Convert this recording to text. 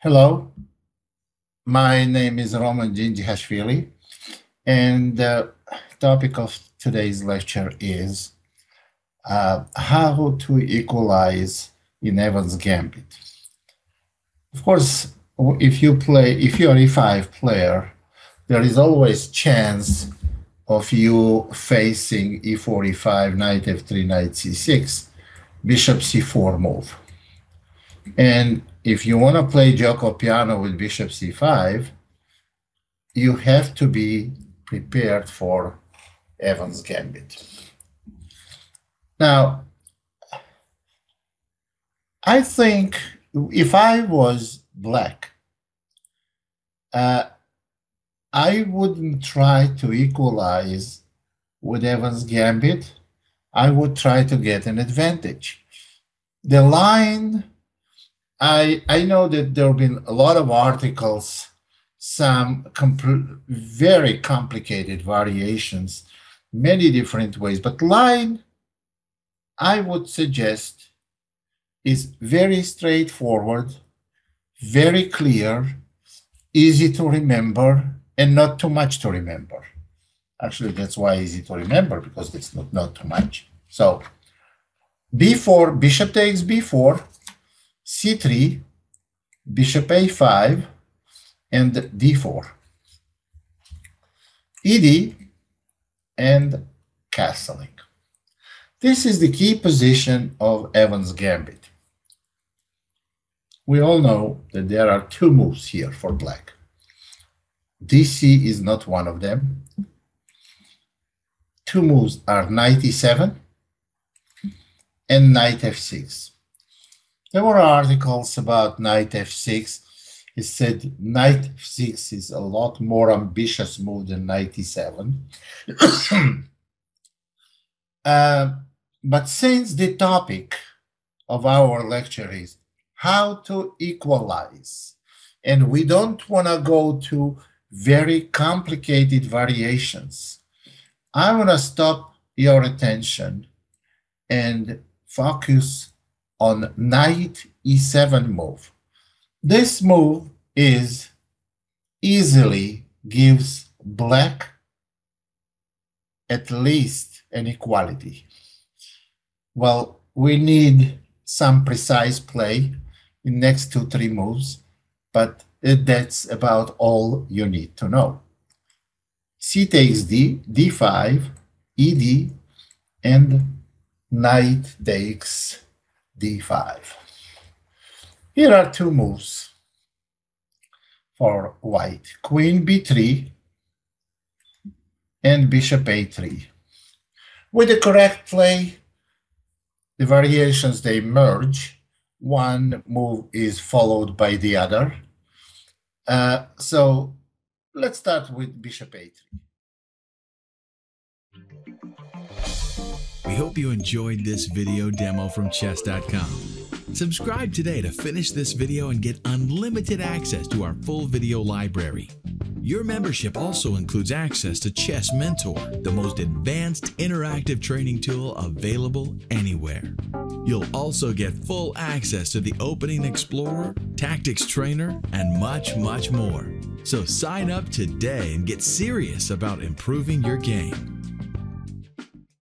Hello, my name is Roman Dzindzichashvili, and the topic of today's lecture is how to equalize in Evans Gambit. Of course, if you're an E5 player, there is always chance of you facing E4, E5, Knight F3, Knight C6, Bishop C4 move. And if you want to play Gioco Piano with Bishop C5, you have to be prepared for Evans Gambit. Now, I think if I was black, I wouldn't try to equalize with Evans Gambit. I would try to get an advantage. The line, I know that there have been a lot of articles, some very complicated variations, many different ways, but line, I would suggest, is very straightforward, very clear, easy to remember, and not too much to remember. Actually, that's why easy to remember, because it's not too much. So, b4, bishop takes b4, c3, bishop a5, and d4. Ed and castling. This is the key position of Evans Gambit. We all know that there are two moves here for black. DC is not one of them. Two moves are knight e7 and knight f6. There were articles about knight f6. It said knight f6 is a lot more ambitious move than knight e7. But since the topic of our lecture is how to equalize, and we don't want to go to very complicated variations, I want to stop your attention and focus on knight e7 move. This move is easily gives black at least an equality. Well, we need some precise play in next 2-3 moves, but that's about all you need to know. C takes D, D5, ED, and knight takes D5. Here are two moves for white. Queen B3 and Bishop A3. With the correct play, the variations, they merge. One move is followed by the other. So let's start with Bishop A3. We hope you enjoyed this video demo from Chess.com. Subscribe today to finish this video and get unlimited access to our full video library. Your membership also includes access to Chess Mentor, the most advanced interactive training tool available anywhere. You'll also get full access to the Opening Explorer, Tactics Trainer, and much, much more. So sign up today and get serious about improving your game.